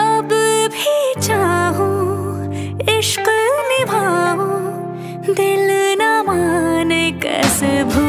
अब भी चाहूं इश्क निभाऊं दिल न माने कैसे भूल।